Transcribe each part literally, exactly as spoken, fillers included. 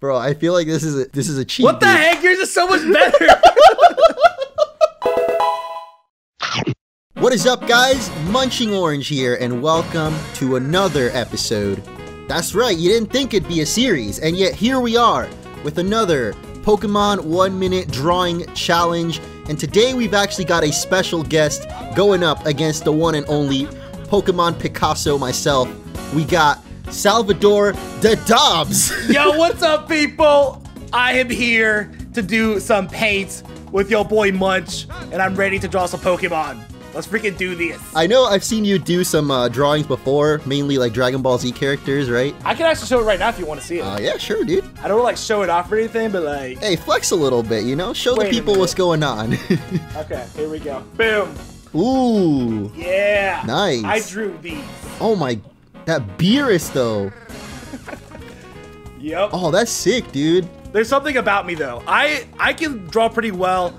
Bro, I feel like this is a, this is a cheat. What the dude. heck? Yours is so much better. What is up, guys? Munching Orange here, and welcome to another episode. That's right, you didn't think it'd be a series, and yet here we are with another Pokemon one-minute drawing challenge. And today we've actually got a special guest going up against the one and only Pokemon Picasso myself. We got Salvador de Dobbs. Yo, what's up, people? I am here to do some paint with your boy Munch, and I'm ready to draw some Pokemon. Let's freaking do this. I know I've seen you do some uh, drawings before, mainly like Dragon Ball Z characters, right? I can actually show it right now if you want to see it. Oh, uh, yeah, sure, dude. I don't like show it off or anything, but like... Hey, flex a little bit, you know? Show the people what's going on. Okay, here we go. Boom. Ooh. Yeah. Nice. I drew these. Oh my god. That Beerus, though. Yep. Oh, that's sick, dude. There's something about me, though. I, I can draw pretty well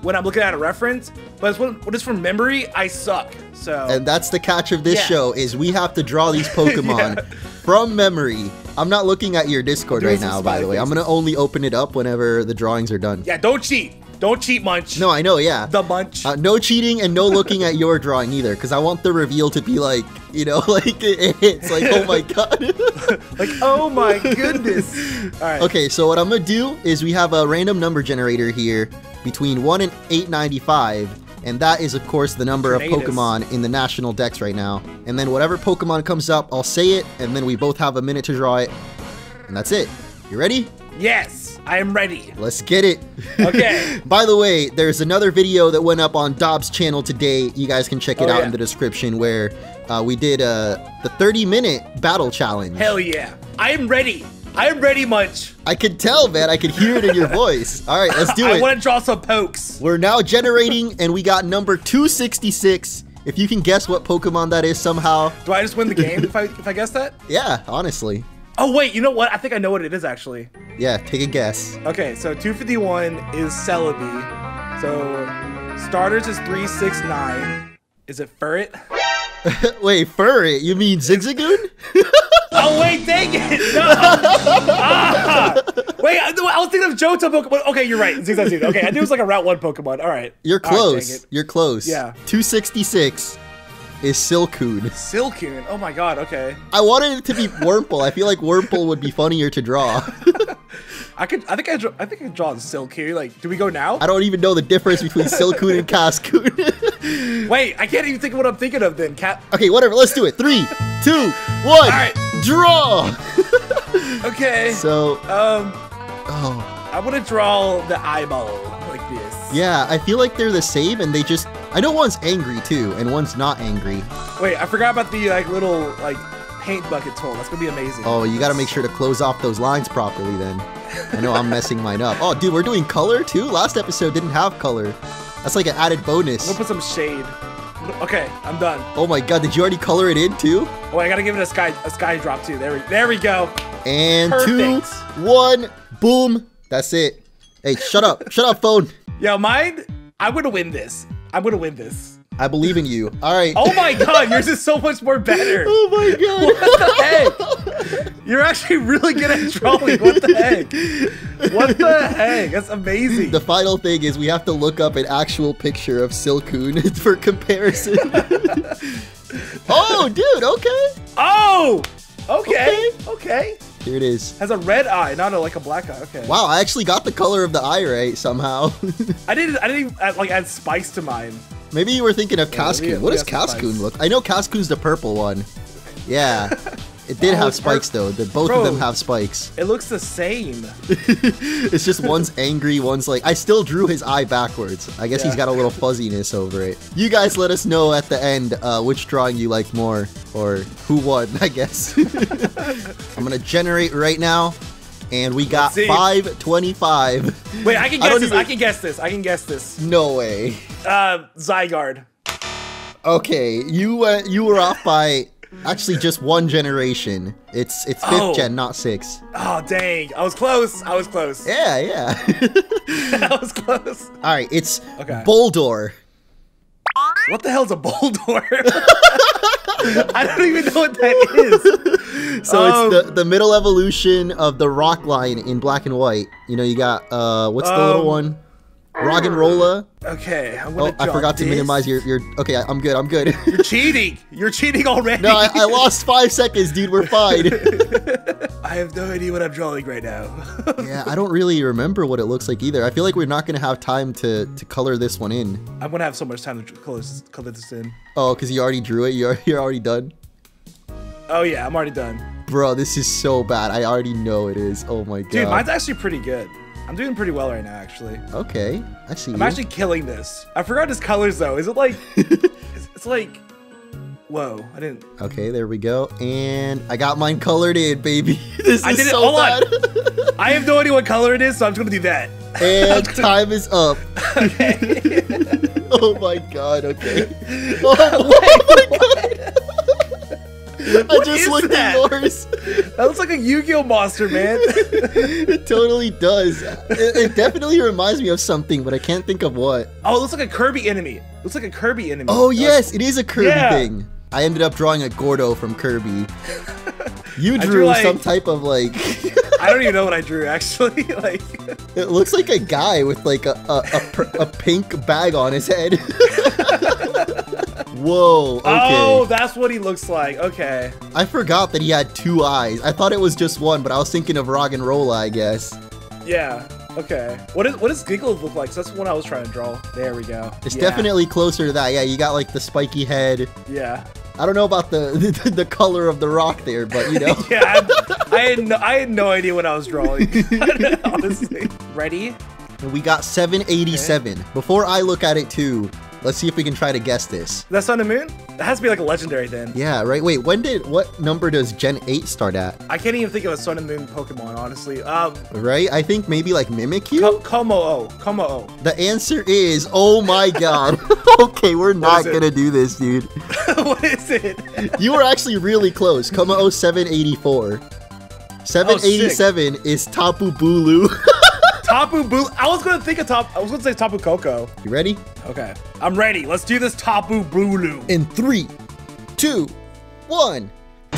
when I'm looking at a reference, but it's when, when it's from memory, I suck. So. And that's the catch of this yeah. show, is we have to draw these Pokemon yeah. from memory. I'm not looking at your Discord right now, by the way. I'm going to only open it up whenever the drawings are done. Yeah, don't cheat. Don't cheat, Munch. No, I know, yeah. The Munch. Uh, no cheating and no looking at your drawing either, because I want the reveal to be like, you know, like it, it hits, like, oh my god. Like, oh my goodness. All right. Okay, so what I'm going to do is we have a random number generator here between one and eight ninety-five, and that is, of course, the number of Pokemon in the national decks right now. And then whatever Pokemon comes up, I'll say it, and then we both have a minute to draw it, and that's it. You ready? Yes, I am ready. Let's get it. Okay. By the way, there's another video that went up on Dobbs' channel today. You guys can check it oh, out yeah. in the description where uh, we did uh, the thirty minute battle challenge. Hell yeah. I am ready. I am ready, Munch. I could tell, man. I could hear it in your voice. All right, let's do I it. I want to draw some pokes. We're now generating, and we got number two sixty-six. If you can guess what Pokemon that is somehow. Do I just win the game if I, if I guess that? Yeah, honestly. Oh, wait, you know what? I think I know what it is, actually. Yeah, take a guess. Okay, so two fifty-one is Celebi. So, starters is three sixty-nine. Is it Furret? Wait, Furret? You mean Zigzagoon? Oh, wait, dang it! No! Ah! Wait, I, I was thinking of Johto Pokemon. Okay, you're right. Zigzagoon. Okay, I knew it was like a Route one Pokemon. All right. You're close. Right, you're close. Yeah. two sixty-six. Is Silcoon. Silcoon? Oh my god, okay. I wanted it to be Wurmple. I feel like Wurmple would be funnier to draw. I could I think I draw I think I could draw Silcoon. Like, do we go now? I don't even know the difference between Silcoon and Cascoon. Wait, I can't even think of what I'm thinking of then, Cat. Okay, whatever, let's do it. Three, two, one, all right. Draw! Okay. So um oh. I wanna draw the eyeball. Like this. Yeah, I feel like they're the same, and they just... I know one's angry, too, and one's not angry. Wait, I forgot about the like little like paint bucket tool. That's going to be amazing. Oh, you got to make sure to close off those lines properly, then. I know I'm messing mine up. Oh, dude, we're doing color, too? Last episode didn't have color. That's like an added bonus. I'm going to put some shade. Okay, I'm done. Oh, my God. Did you already color it in, too? Oh, I got to give it a sky a sky drop, too. There we, there we go. And perfect. Two, one, boom. That's it. Hey, shut up. Shut up, phone. Yo, mine, I'm going to win this. I'm going to win this. I believe in you. All right. Oh, my God. Yours is so much more better. Oh, my God. What the heck? You're actually really good at drawing. What the heck? What the heck? That's amazing. The final thing is we have to look up an actual picture of Silcoon for comparison. Oh, dude. Okay. Oh, okay. Okay. okay. Here it is. Has a red eye, not a, like a black eye. Okay. Wow, I actually got the color of the eye right somehow. I didn't. I didn't even add, like add spice to mine. Maybe you were thinking of Cascoon. Yeah, what does Cascoon look? I know Cascoon's the purple one. Yeah, it did oh, have spikes though. The, both Bro, of them have spikes. It looks the same. It's just one's angry, one's like. I still drew his eye backwards. I guess yeah. he's got a little fuzziness over it. You guys, let us know at the end uh, which drawing you like more or who won. I guess. I'm gonna generate right now, and we got five twenty-five. Wait, I can guess I this. Even... I can guess this. I can guess this. No way. Uh, Zygarde. Okay, you uh, you were off by actually just one generation. It's it's fifth oh. gen, not six. Oh dang! I was close. I was close. Yeah, yeah. I was close. All right, it's okay. Boldore. What the hell's a Boldore? I don't even know what that is. So um, it's the, the middle evolution of the Rock Lion in Black and White. You know, you got, uh, what's the um, little one? Roggenrola. Okay, I'm gonna oh, I forgot this. to minimize your, your, okay, I'm good, I'm good. You're cheating! You're cheating already! No, I, I lost five seconds, dude, we're fine. I have no idea what I'm drawing right now. Yeah, I don't really remember what it looks like either. I feel like we're not gonna have time to, to color this one in. I'm gonna have so much time to color this, color this in. Oh, because you already drew it? You're, you're already done? Oh yeah, I'm already done. Bro, this is so bad. I already know it is. Oh my god. Dude, mine's actually pretty good. I'm doing pretty well right now, actually. Okay, I see. I'm you. actually killing this. I forgot his colors though. Is it like? it's, it's like. Whoa, I didn't. Okay, there we go, and I got mine colored in, baby. This I is did it. so Hold bad. On. I have no idea what color it is, so I'm just gonna do that. And time is up. Okay. Oh my god. Okay. Oh, oh my god. What I just looked that? at yours. That looks like a Yu-Gi-Oh monster, man. It totally does. It, it definitely reminds me of something, but I can't think of what. Oh, it looks like a Kirby enemy. It looks like a Kirby enemy. Oh, yes. It is a Kirby yeah. thing. I ended up drawing a Gordo from Kirby. You drew, drew like, some type of like... I don't even know what I drew, actually. Like, it looks like a guy with like a, a, a, a pink bag on his head. Whoa, okay. Oh, that's what he looks like. Okay. I forgot that he had two eyes. I thought it was just one, but I was thinking of Roggenrola, I guess. Yeah, okay. What, is, what does Giggles look like? So that's the one I was trying to draw. There we go. It's yeah. definitely closer to that. Yeah, you got like the spiky head. Yeah. I don't know about the the, the color of the rock there, but you know. Yeah, I, I, had no, I had no idea what I was drawing. Honestly. Ready? And we got seven eighty-seven. Okay. Before I look at it too, let's see if we can try to guess this. That's on the moon? That has to be like a legendary then. Yeah, right. Wait, when did, what number does Gen eight start at? I can't even think of a Sun and Moon Pokemon, honestly. Um, right? I think maybe like Mimikyu? Ko Komo-o. Komo-o. The answer is, oh my god. Okay, we're not going to do this, dude. What is it? You were actually really close. Komo-o seven eighty-four. seven eighty-seven oh, is Tapu-Bulu. Tapu-Bulu. I was gonna think of top. I was gonna say Tapu Koko. You ready? Okay, I'm ready. Let's do this Tapu-Bulu. In three, two, one. I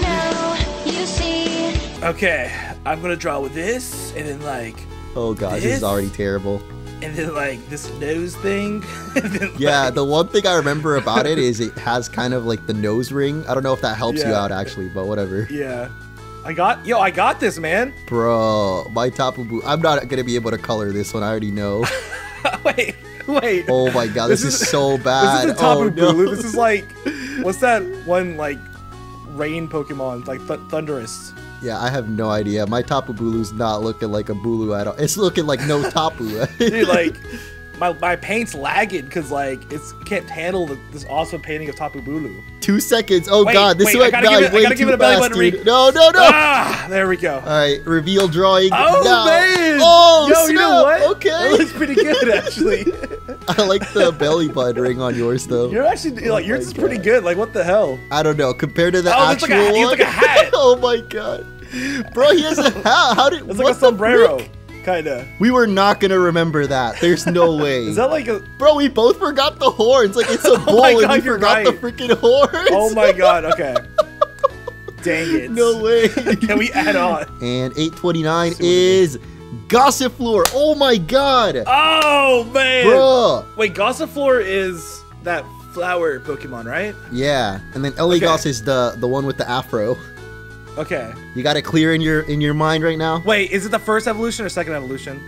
know you see. Okay, I'm gonna draw with this, and then like. Oh god, this, this is already terrible. And then like this nose thing. Then, yeah, like... the one thing I remember about it is it has kind of like the nose ring. I don't know if that helps yeah. you out actually, but whatever. Yeah. I got, yo, I got this, man. Bro, my Tapu-Bulu. I'm not going to be able to color this one. I already know. Wait, wait. Oh, my God. This, this is, is so bad. This is Tapu-Bulu. Oh, no. This is like, what's that one, like, rain Pokemon? Like, th Thunderous. Yeah, I have no idea. My Tapu-Bulu's not looking like a Bulu at all. It's looking like no Tapu. Dude, like, my, my paint's lagging because, like, it's can't handle the, this awesome painting of Tapu-Bulu. Two seconds. Oh, wait, God. This wait, went I gotta, give it, I gotta give it a belly button read. No, no, no. Ah, there we go. All right. Reveal drawing. Oh, now. man. Oh, Yo, snap. You know what? Okay. That looks pretty good, actually. I like the belly button ring on yours, though. You're actually, oh like, yours is pretty good. Like, what the hell? I don't know. Compared to the oh, actual like a, one. Like a hat. Oh, my God. Bro, he has a hat. How did, it's like a sombrero. Frick? Kinda. We were not gonna remember that. There's no way. Is that like a... Bro, we both forgot the horns. Like, it's a oh bull god, and we forgot right. the freaking horns. Oh my god, okay. Dang it. No way. Can we add on? And eight twenty-nine is Gossifleur. Oh my god. Oh, man. Bro. Wait, Gossifleur is that flower Pokemon, right? Yeah. And then Eligoss okay. is the, the one with the afro. Okay. You got it clear in your in your mind right now? Wait, is it the first evolution or second evolution?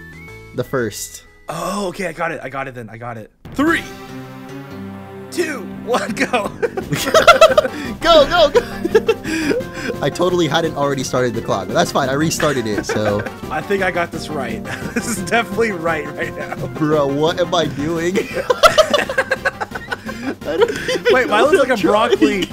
The first. Oh, okay, I got it. I got it then. I got it. Three, two, one, go. Go, go, go. I totally hadn't already started the clock, but that's fine. I restarted it, so. I think I got this right. This is definitely right right now. Bro, what am I doing? I don't even Wait, mine looks like a broccoli.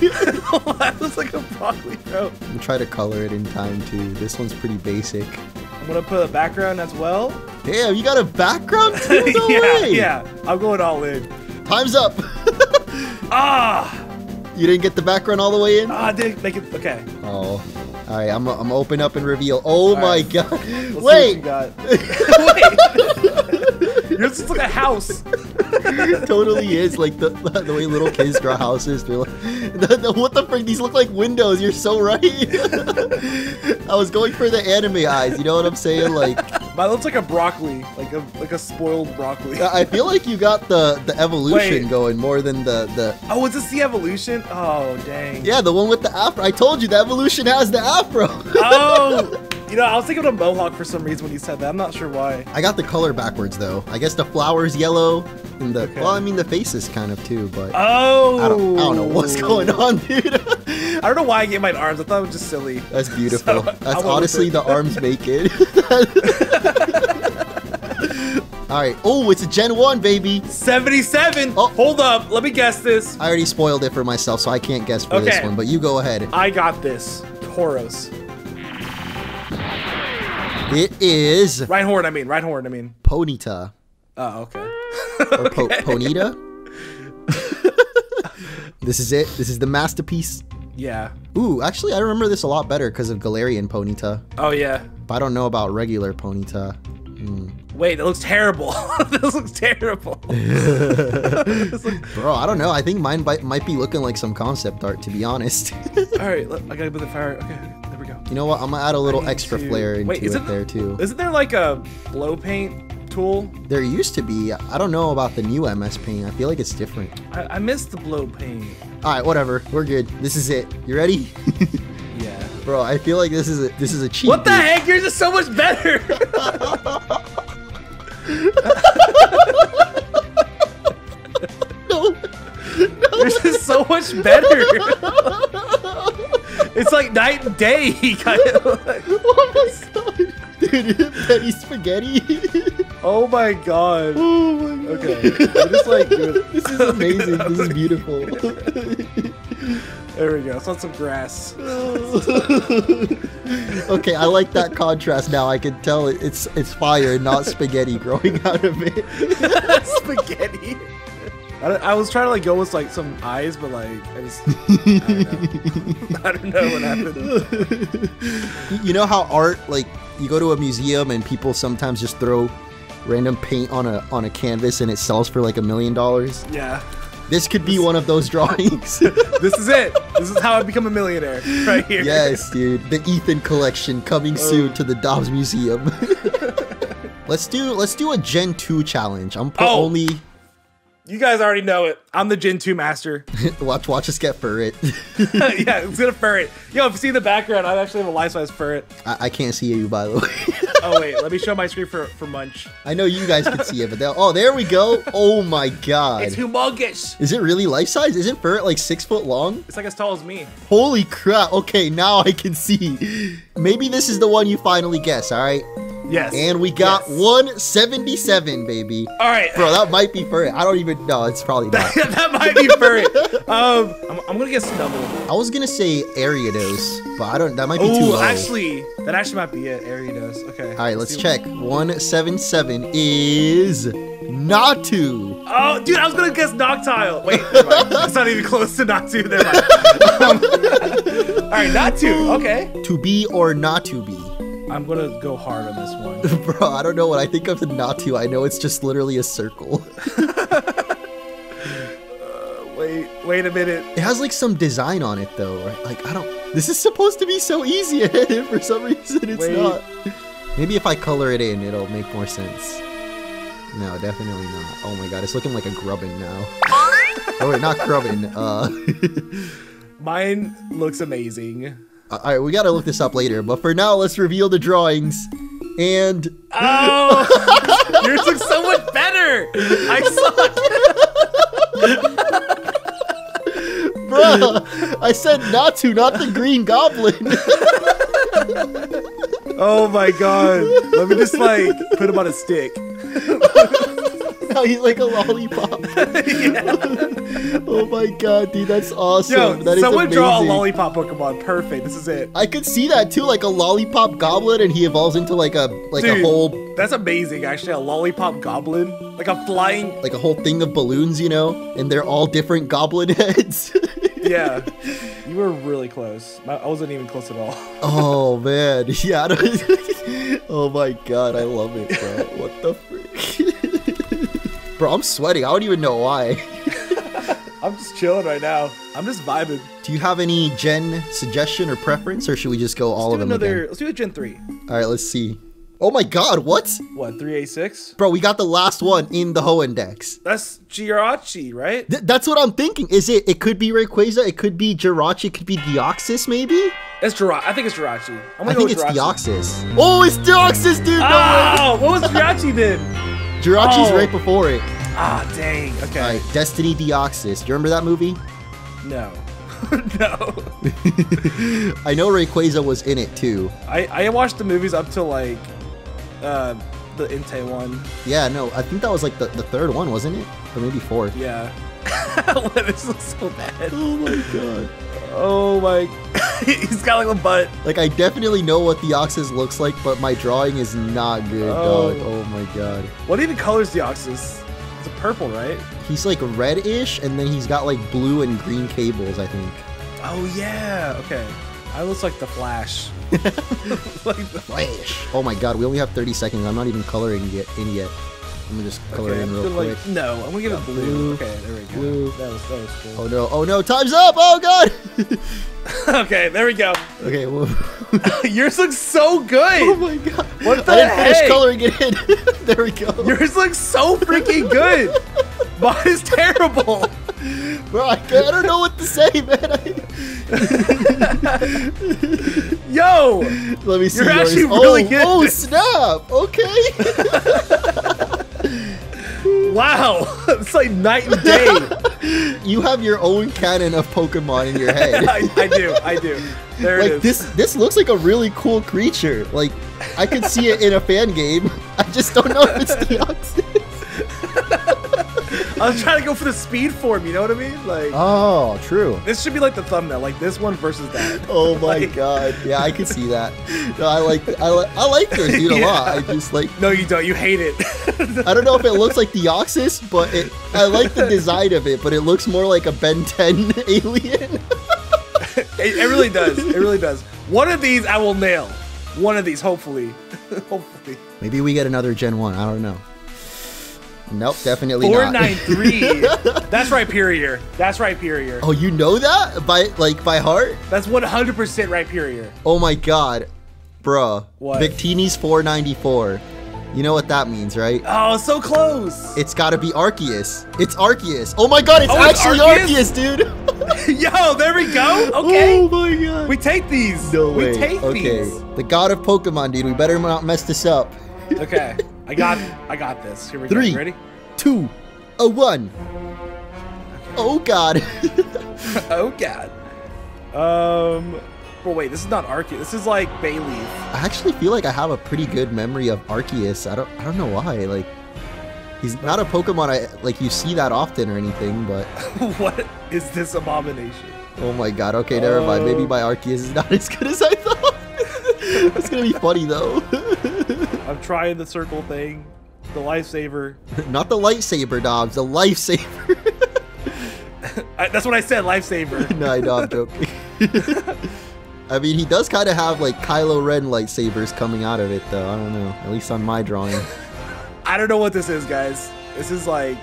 Mine looks like a broccoli, bro. I'm gonna try to color it in time, too. This one's pretty basic. I'm gonna put a background as well. Damn, you got a background too? No yeah, way. yeah. I'm going all in. Time's up. Ah! You didn't get the background all the way in? Ah, I didn't make it. Okay. Oh. All right, I'm I'm open up and reveal. Oh all my right. god. Let's Wait. See what you got. Wait. Yours is like a house. It totally is. Like the the way little kids draw houses. They're like, the, the, what the frick? These look like windows. You're so right. I was going for the anime eyes. You know what I'm saying? Like. Mine looks like a broccoli, like a like a spoiled broccoli. I feel like you got the the evolution Wait. going more than the the. Oh, is this the evolution? Oh, dang. Yeah, the one with the afro. I told you the evolution has the afro. Oh. You know, I was thinking of a mohawk for some reason when you said that. I'm not sure why. I got the color backwards though. I guess the flower's yellow, and the okay. well, I mean the face is kind of too, but oh, I don't, I don't know what's going on, dude. I don't know why I gave my arms. I thought it was just silly. That's beautiful. So, That's honestly the arms make it. All right. Oh, it's a Gen One, baby. seventy-seven. Oh. Hold up. Let me guess this. I already spoiled it for myself, so I can't guess for okay. this one. But you go ahead. I got this. Tauros. It is... Rhinehorn, I mean. Rhinehorn, I mean. Ponyta. Oh, okay. Or po okay. Ponyta? This is it. This is the masterpiece. Yeah. Ooh, actually, I remember this a lot better because of Galarian Ponyta. Oh, yeah. But I don't know about regular Ponyta. Mm. Wait, it looks terrible. This looks terrible. This looks... Bro, I don't know. I think mine might, might be looking like some concept art, to be honest. All right, look, I gotta put the fire... Okay. You know what? I'm gonna add a little extra to... flair into Wait, it there, there too. Isn't there like a blow paint tool? There used to be. I don't know about the new M S Paint. I feel like it's different. I, I miss the blow paint. All right, whatever. We're good. This is it. You ready? Yeah. Bro, I feel like this is a this is a cheat. What the dude. heck? Yours is so much better. No. No. Yours is so much better. It's like night and day. Kind of like. Oh my god, dude! Petty spaghetti. Oh my god. Oh my god. Okay, I'm just like, dude, this is amazing. This is beautiful. There we go. It's on some grass. Okay, I like that contrast. Now I can tell it, it's it's fire, and not spaghetti growing out of it. Spaghetti. I, I was trying to like go with like some eyes, but like I just I don't know. I don't know what happened. You know how art, like you go to a museum and people sometimes just throw random paint on a on a canvas and it sells for like a million dollars? Yeah. This could be this, one of those drawings. This is it. This is how I become a millionaire, right here. Yes, dude. The Ethan collection coming oh. soon to the Dobbs Museum. Let's do let's do a Gen two challenge. I'm put oh. only. You guys already know it. I'm the Gen two master. watch, watch us get Furret. Yeah, it's gonna Furret. Yo, if you see the background, I actually have a life-size Furret. I, I can't see you, by the way. Oh wait, let me show my screen for for Munch. I know you guys can see it, but oh, there we go. Oh my god, it's humongous. Is it really life-size? Isn't Furret like six foot long? It's like as tall as me. Holy crap! Okay, now I can see. Maybe this is the one you finally guess. All right. Yes. And we got yes. one seventy-seven, baby. All right. Bro, that might be Furret. I don't even know. It's probably not. That might be Furret. um, I'm, I'm going to get Snubble. I was going to say Ariados, but I don't. That might be Ooh, too low. Actually, that actually might be it. Ariados. Okay. All right, let's, let's check. one seventy-seven is Natu. Oh, dude, I was going to guess Noctile. Wait, that's not even close to Natu. Never mind. Um, all right, Natu. Okay. To be or not to be. I'm gonna go hard on this one. Bro, I don't know what I think of the Natu. I know it's just literally a circle. uh, wait, wait a minute. It has like some design on it though, right? Like, I don't, this is supposed to be so easy and for some reason it's wait. not. Maybe if I color it in, it'll make more sense. No, definitely not. Oh my God, it's looking like a Grubbin now. Oh wait, not Grubbin. Uh... Mine looks amazing. All right, we gotta look this up later, but for now, let's reveal the drawings. And oh, yours looks so much better. I suck, bro. I said not to, not the Green Goblin. Oh my god! Let me just like put him on a stick. Now he's like a lollipop. Yeah. Oh my god, dude, that's awesome. Yo, that is someone amazing. Draw a lollipop Pokemon. Perfect. This is it. I could see that too, like a lollipop goblin, and he evolves into like a like dude, a whole. That's amazing. Actually, a lollipop goblin, like a flying, like a whole thing of balloons, you know, and they're all different goblin heads. Yeah, you were really close. I wasn't even close at all. Oh man, yeah. I don't... Oh my god, I love it, bro. What the frick? Bro, I'm sweating. I don't even know why. I'm just chilling right now. I'm just vibing. Do you have any gen suggestion or preference, or should we just go all let's of them another, again? Let's do a gen three. All right, let's see. Oh my God, what? What, three eighty-six? Bro, we got the last one in the Hoenn decks. That's Jirachi, right? Th that's what I'm thinking. Is it, it could be Rayquaza, it could be Jirachi, it could be Deoxys maybe? It's Jirachi. I think it's Jirachi. I'm gonna I go think with it's Jirachi. Deoxys. Oh, it's Deoxys, dude! No oh, way. What was Jirachi then? Jirachi's oh. right before it. Ah, dang. Okay. All right, Destiny Deoxys. Do you remember that movie? No. No. I know Rayquaza was in it too. I, I watched the movies up to like uh, the Entei one. Yeah, no, I think that was like the, the third one, wasn't it? Or maybe fourth. Yeah. This looks so bad. Oh my God. Oh my. He's got like a butt. Like, I definitely know what Deoxys looks like, but my drawing is not good, oh. dog. Oh my God. What even color is Deoxys? It's a purple, right? He's like red-ish, and then he's got like blue and green cables, I think. Oh yeah, okay. I looks like the Flash. Like the Flash. Oh my God, we only have thirty seconds. I'm not even coloring it in yet. I'm gonna just color okay, it in real quick. Like, no, I'm gonna give it blue. blue. Okay, there we go. Blue. That was, that was cool. Oh no, oh no, time's up! Oh God! Okay, there we go. Okay, well. Yours looks so good! Oh my God. What the I didn't heck? finish coloring it in. There we go. Yours looks so freaking good! Mine is terrible! Bro, I, I don't know what to say, man. I... Yo! Let me see. You're yours. actually oh, really good. Oh, snap! Okay. Wow, it's like night and day. You have your own canon of Pokemon in your head. I, I do, I do. There like, it is. This, this looks like a really cool creature. Like, I could see it in a fan game. I just don't know if it's Deoxys. I was trying to go for the speed form, you know what I mean? Like. Oh, true. This should be like the thumbnail, like this one versus that. Oh my like, God, yeah, I can see that. No, I like, I like, I like this dude a yeah. lot. I just like. No, you don't. You hate it. I don't know if it looks like Deoxys, but it, I like the design of it, but it looks more like a Ben ten alien. it, it really does. It really does. One of these I will nail. One of these, hopefully. hopefully. Maybe we get another Gen one. I don't know. Nope, definitely four ninety-three. Not. four ninety-three. That's Rhyperior. That's Rhyperior. Oh, you know that? By, like, by heart? That's one hundred percent Rhyperior. Oh my God. Bruh. What? Victini's four ninety-four. You know what that means, right? Oh, so close. It's gotta be Arceus. It's Arceus. Oh my God, it's oh, actually it's Arceus? Arceus, dude. Yo, there we go. Okay. Oh my God. We take these. No way. We take okay. these. The god of Pokemon, dude. We better not mess this up. Okay. I got I got this. Here we Three, go. You ready? Two, a one. Okay. Oh God. Oh God. Um. Well, wait, this is not Arceus. This is like Bayleaf. I actually feel like I have a pretty good memory of Arceus. I don't, I don't know why. Like, he's not a Pokemon I like. You see that often or anything, but what is this abomination? Oh my God. Okay, never uh... mind. Maybe my Arceus is not as good as I thought. It's gonna be funny though. I'm trying the circle thing, the lifesaver. Not the lightsaber, Dobbs. The lifesaver. I, that's what I said. Lifesaver. No, I know, I'm joking. I mean, he does kind of have like Kylo Ren lightsabers coming out of it, though. I don't know. At least on my drawing. I don't know what this is, guys. This is like.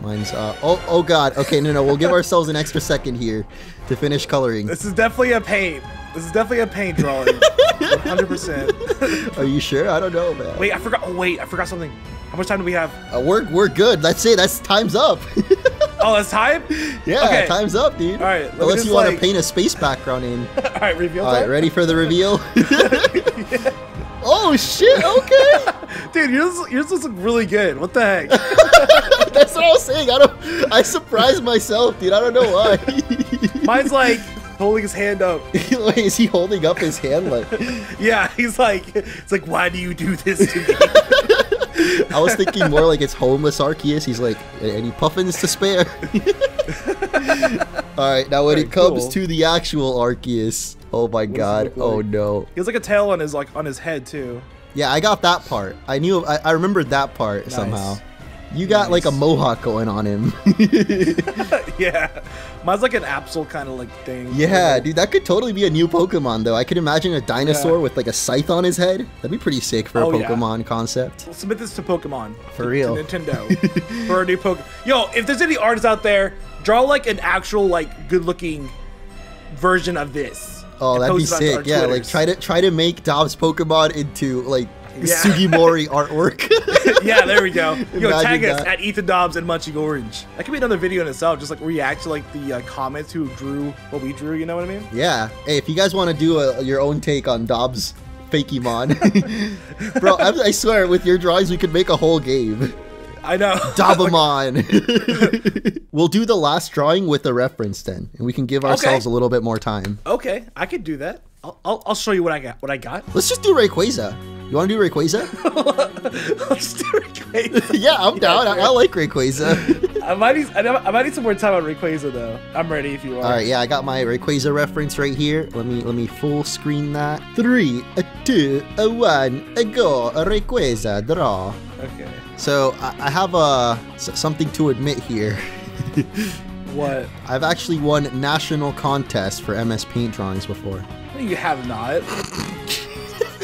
Mine's. Uh, oh, oh God. Okay, no, no. We'll give ourselves an extra second here to finish coloring. This is definitely a paint. This is definitely a paint drawing. one hundred percent. Are you sure? I don't know, man. Wait, I forgot. Oh, wait, I forgot something. How much time do we have? Uh, we're we're good. That's it. That's time's up. Oh, that's time? Yeah, okay. Time's up, dude. All right. Unless you like... want to paint a space background in. All right, reveal. All right, time? Ready for the reveal? Yeah. Oh shit! Okay. Dude, yours yours looks really good. What the heck? That's what I was saying. I don't. I surprised myself, dude. I don't know why. Mine's like. Holding his hand up. Wait, is he holding up his hand? Like, yeah, he's like, it's like, why do you do this to me? I was thinking more like it's homeless Arceus. He's like, any puffins to spare? All right, now when Very it comes cool. to the actual Arceus, oh my what God, like? oh no, he has like a tail on his like on his head too. Yeah, I got that part. I knew, I, I remembered that part nice. somehow. You got nice. like a mohawk going on him. Yeah. Mine's like an Absol kind of like thing. Yeah, dude, that could totally be a new Pokemon though. I could imagine a dinosaur yeah. with like a scythe on his head. That'd be pretty sick for oh, a Pokemon yeah. concept. We'll submit this to Pokemon. For to, real. To Nintendo. For a new Pokemon. Yo, if there's any artists out there, draw like an actual like good looking version of this. Oh, that'd be sick. Yeah, Twitters. like try to try to make Dobbs Pokemon into like yeah. Sugimori artwork. Yeah, there we go. Yo, tag that. us at Ethan Dobbs and Munching Orange. That could be another video in itself, just like react to like the uh, comments who drew what we drew, you know what I mean? Yeah. Hey, if you guys want to do a, your own take on Dobbs Fakemon. Bro, I, I swear, with your drawings, we could make a whole game. I know. Dobbamon. We'll do the last drawing with a reference then, and we can give ourselves okay. a little bit more time. Okay, I could do that. I'll, I'll, I'll show you what I got. What I got. Let's just do Rayquaza. You want to do Rayquaza? Let's do Rayquaza. Yeah, I'm down. Yeah, I, I like Rayquaza. I might need, I might need some more time on Rayquaza though. I'm ready if you want. All right, yeah, I got my Rayquaza reference right here. Let me let me full screen that. Three, a two, a one, a go. A Rayquaza draw. Okay. So I, I have a something to admit here. What? I've actually won national contests for M S Paint drawings before. You have not.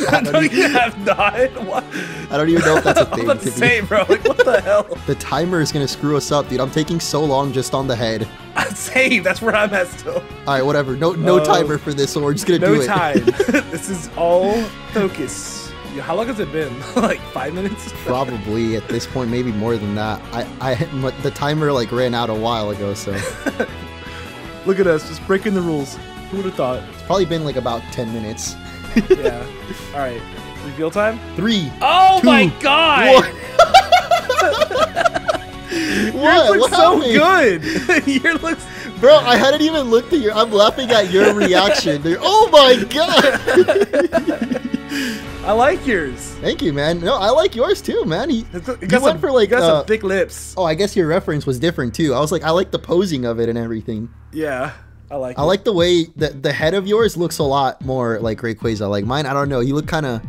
I don't, no, even, you have not. What? I don't even know if that's a thing. What the same, bro? Like, what the hell? The timer is gonna screw us up, dude. I'm taking so long just on the head. I'm saying that's where I'm at still. All right, whatever. No, no uh, timer for this, so we're just gonna no do it. No time. This is all focus. Yo, how long has it been? Like five minutes? Probably at this point, maybe more than that. I, I, the timer like ran out a while ago, so. Look at us, just breaking the rules. Who would have thought? It's probably been like about ten minutes. Yeah. All right. Reveal time. Three. Oh two, my God! One. What? Yours looks so good. Your looks. Bro, I hadn't even looked at your. I'm laughing at your reaction. Oh my God! I like yours. Thank you, man. No, I like yours too, man. He, he got went some, for like got uh, some thick lips. Oh, I guess your reference was different too. I was like, I like the posing of it and everything. Yeah. I like I it. like the way that the head of yours looks a lot more like Rayquaza. Like mine, I don't know. You look kind of,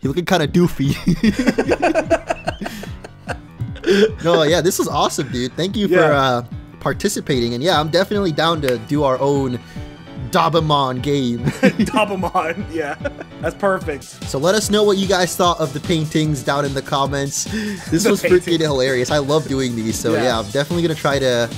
you looking kind of doofy. No, yeah, this is awesome, dude. Thank you yeah. for uh, participating. And yeah, I'm definitely down to do our own Dobbamon game. Dobbamon, yeah. That's perfect. So let us know what you guys thought of the paintings down in the comments. This the was paintings. freaking hilarious. I love doing these. So yeah, yeah I'm definitely going to try to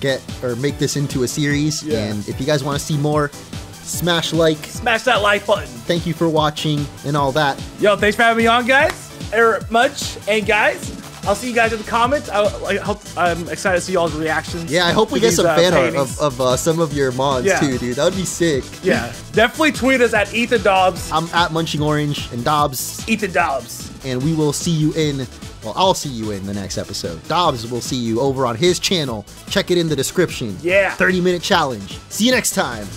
get or make this into a series. Yeah. And if you guys want to see more, smash like. Smash that like button. Thank you for watching and all that. Yo, thanks for having me on, guys. Er, much. And guys, I'll see you guys in the comments. I, I hope, I'm excited to see y'all's reactions. Yeah, I hope we get these, some uh, fan art of, of uh, some of your mods yeah. too, dude. That would be sick. Yeah, definitely tweet us at Ethan Dobbs. I'm at Munching Orange and Dobbs. Ethan Dobbs. And we will see you in... Well, I'll see you in the next episode. Dobbs will see you over on his channel. Check it in the description. Yeah. thirty minute challenge. See you next time.